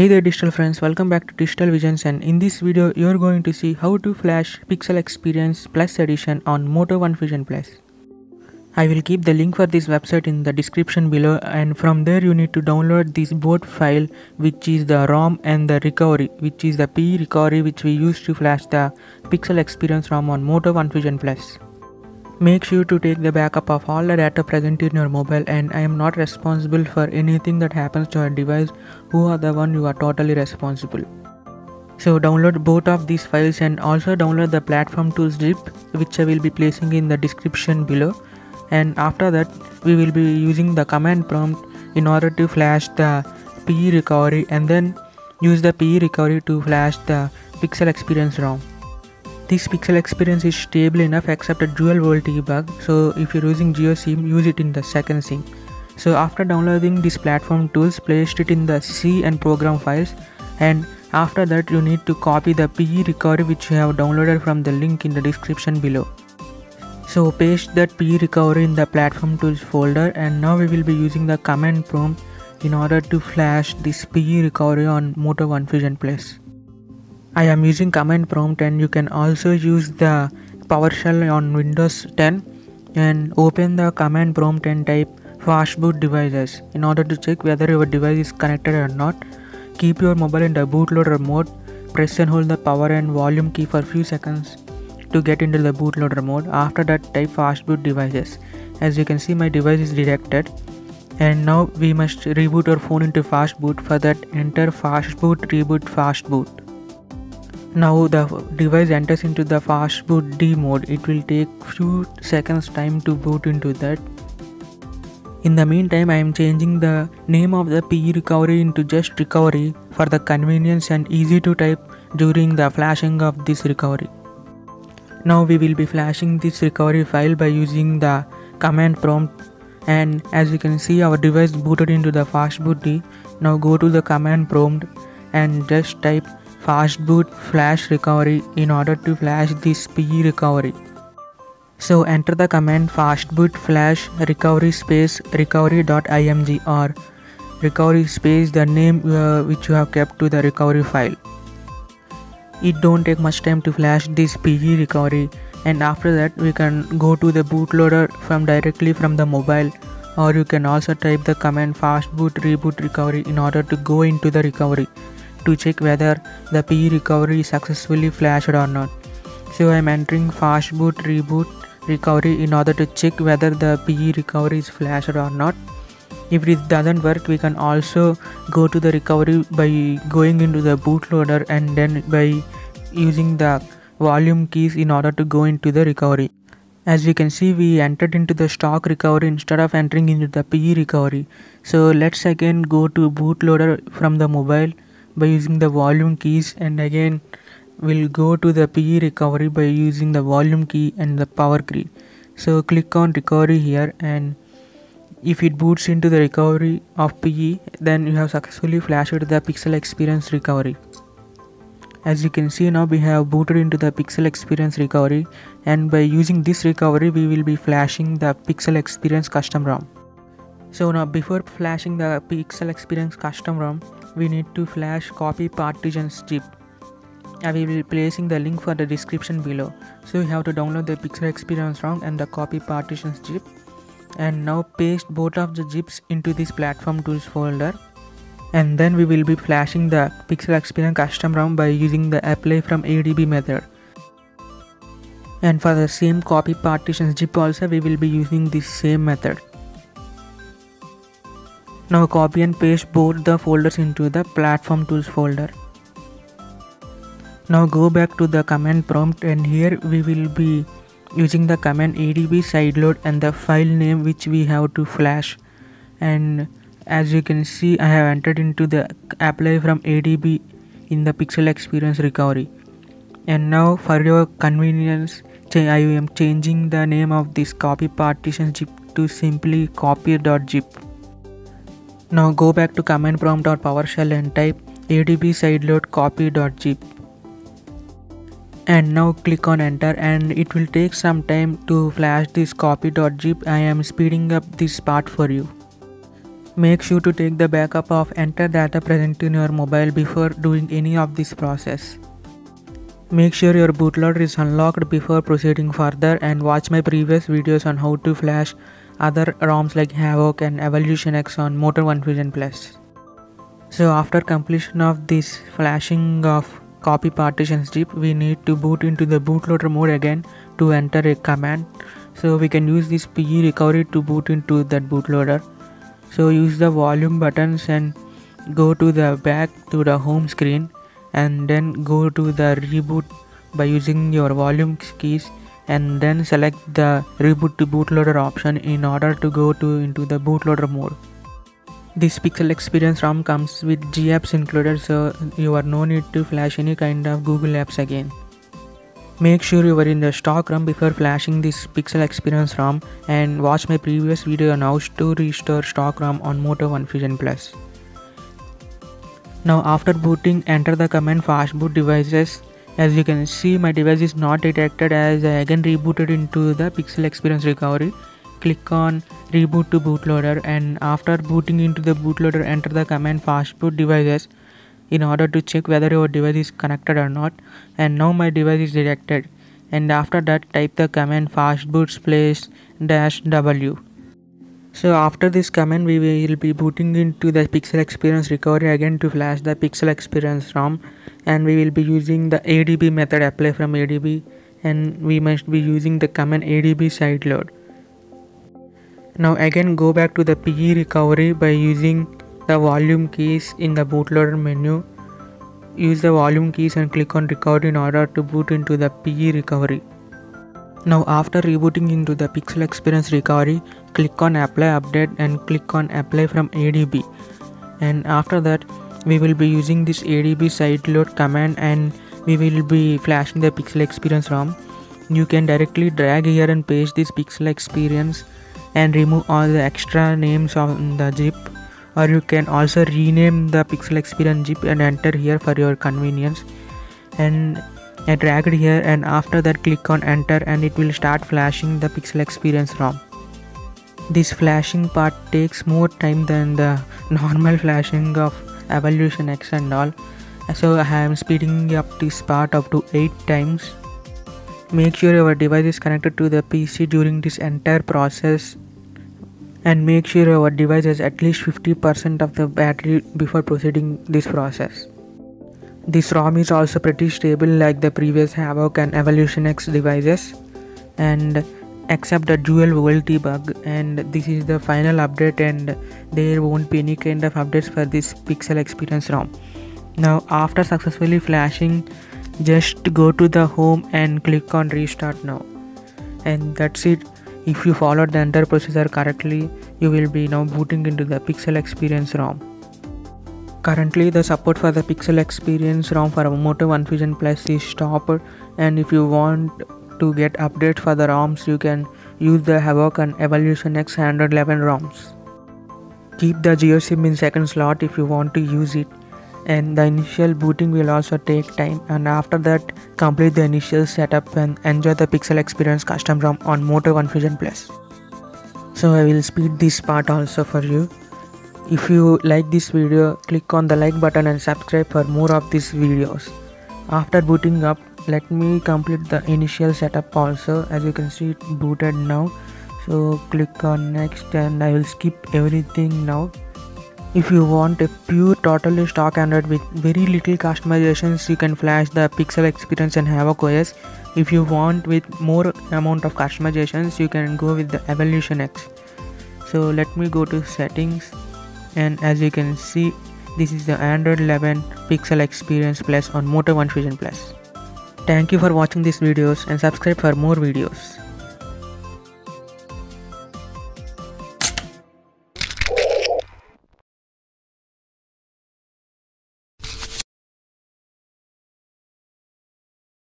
Hey there digital friends, welcome back to Digital Visions, and in this video you're going to see how to flash Pixel Experience Plus edition on Moto One Fusion Plus. I will keep the link for this website in the description below, and from there you need to download this both file, which is the ROM and the recovery, which is the PE recovery which we use to flash the Pixel Experience ROM on Moto One Fusion Plus. Make sure to take the backup of all the data present in your mobile, and I am not responsible for anything that happens to your device. You are the one who are totally responsible. So download both of these files and also download the platform-tools zip, which I will be placing in the description below. And after that we will be using the command prompt in order to flash the PE recovery, and then use the PE recovery to flash the Pixel Experience ROM. This Pixel Experience is stable enough except a dual volt debug, so if you're using Jio SIM, use it in the second SIM. So after downloading this platform tools, placed it in the C and program files, and after that you need to copy the PE recovery which you have downloaded from the link in the description below. So paste that PE recovery in the platform tools folder, and now we will be using the command prompt in order to flash this PE recovery on Moto One Fusion Plus. I am using command prompt, and you can also use the PowerShell on Windows 10, and open the command prompt and type fastboot devices in order to check whether your device is connected or not. Keep your mobile in the bootloader mode. Press and hold the power and volume key for few seconds to get into the bootloader mode. After that type fastboot devices. As you can see, my device is redirected, and now we must reboot our phone into fastboot. For that, enter fastboot reboot fastboot. Now the device enters into the fastboot D mode. It will take few seconds time to boot into that. In the meantime, I am changing the name of the PE recovery into just recovery for the convenience and easy to type during the flashing of this recovery. Now we will be flashing this recovery file by using the command prompt, and as you can see our device booted into the fastboot D. Now go to the command prompt and just type fastboot flash recovery in order to flash this PE recovery. So enter the command fastboot flash recovery space recovery.img or recovery space the name which you have kept to the recovery file. It don't take much time to flash this PE recovery, and after that we can go to the bootloader directly from the mobile, or you can also type the command fastboot reboot recovery in order to go into the recovery to check whether the PE recovery is successfully flashed or not. So I am entering fastboot reboot recovery in order to check whether the PE recovery is flashed or not. If it doesn't work, we can also go to the recovery by going into the bootloader and then by using the volume keys in order to go into the recovery. As you can see, we entered into the stock recovery instead of entering into the PE recovery. So let's again go to bootloader from the mobile by using the volume keys, and again we'll go to the PE recovery by using the volume key and the power key. So click on recovery here, and if it boots into the recovery of PE, then you have successfully flashed the Pixel Experience recovery. As you can see, now we have booted into the Pixel Experience recovery, and by using this recovery we will be flashing the Pixel Experience custom ROM. So now before flashing the Pixel Experience custom ROM, we need to flash copy partitions zip. I will be placing the link for the description below. So you have to download the Pixel Experience ROM and the copy partitions zip, and now paste both of the zips into this platform tools folder, and then we will be flashing the Pixel Experience custom ROM by using the apply from adb method. And for the same copy partitions zip also we will be using this same method. Now copy and paste both the folders into the platform tools folder. Now go back to the command prompt, and here we will be using the command adb sideload and the file name which we have to flash. And as you can see, I have entered into the apply from adb in the Pixel Experience recovery. And now for your convenience, I am changing the name of this copy partition zip to simply copy.zip. Now go back to command prompt.powershell and type adb sideload copy.zip, and now click on enter, and it will take some time to flash this copy.zip. I am speeding up this part for you. Make sure to take the backup of entire data present in your mobile before doing any of this process. Make sure your bootloader is unlocked before proceeding further, and watch my previous videos on how to flash other ROMs like Havoc and Evolution X on Moto One Fusion Plus. So after completion of this flashing of copy partition strip, we need to boot into the bootloader mode again to enter a command. So we can use this PE recovery to boot into that bootloader. So use the volume buttons and go to the back to the home screen, and then go to the reboot by using your volume keys, and then select the reboot to bootloader option in order to go to into the bootloader mode. This Pixel Experience ROM comes with gapps included, so you are no need to flash any kind of Google apps again. Make sure you are in the stock ROM before flashing this Pixel Experience ROM, and watch my previous video on how to restore stock ROM on Moto One Fusion Plus. Now after booting, enter the command fastboot devices. As you can see, my device is not detected as I again rebooted into the Pixel Experience recovery. Click on reboot to bootloader, and after booting into the bootloader, enter the command fastboot devices in order to check whether your device is connected or not. And now my device is detected, and after that type the command fastboot /-w. So after this command, we will be booting into the Pixel Experience recovery again to flash the Pixel Experience ROM, and we will be using the adb method apply from adb, and we must be using the command adb sideload. Now again go back to the PE recovery by using the volume keys in the bootloader menu. Use the volume keys and click on recovery in order to boot into the PE recovery. Now after rebooting into the Pixel Experience recovery, click on apply update and click on apply from adb, and after that we will be using this adb sideload command, and we will be flashing the Pixel Experience ROM. You can directly drag here and paste this Pixel Experience and remove all the extra names on the zip, or you can also rename the Pixel Experience zip and enter here for your convenience. And I dragged here, and after that click on enter, and it will start flashing the Pixel Experience ROM. This flashing part takes more time than the normal flashing of Evolution X and all, so I am speeding up this part up to 8 times. Make sure your device is connected to the PC during this entire process, and make sure your device has at least 50% of the battery before proceeding this process. This ROM is also pretty stable like the previous Havoc and Evolution X devices, and except the dual loyalty bug, and this is the final update, and there won't be any kind of updates for this Pixel Experience ROM. Now after successfully flashing, just go to the home and click on restart now, and that's it. If you followed the entire procedure correctly, you will be now booting into the Pixel Experience ROM. Currently the support for the Pixel Experience ROM for Moto One Fusion Plus is stopped, and if you want to get updates for the ROMs, you can use the Havoc and Evolution X 111 ROMs. Keep the Jio SIM in second slot if you want to use it, and the initial booting will also take time, and after that complete the initial setup and enjoy the Pixel Experience custom ROM on Moto One Fusion Plus. So I will speed this part also for you. If you like this video, click on the like button and subscribe for more of these videos. After booting up, let me complete the initial setup also. As you can see, it booted now, so click on next, and I will skip everything now. If you want a pure totally stock Android with very little customizations, you can flash the Pixel Experience and Havoc OS. If you want with more amount of customizations, you can go with the Evolution X. So let me go to settings, and as you can see, this is the Android 11 Pixel Experience Plus on Moto One Fusion Plus. Thank you for watching these videos, and subscribe for more videos.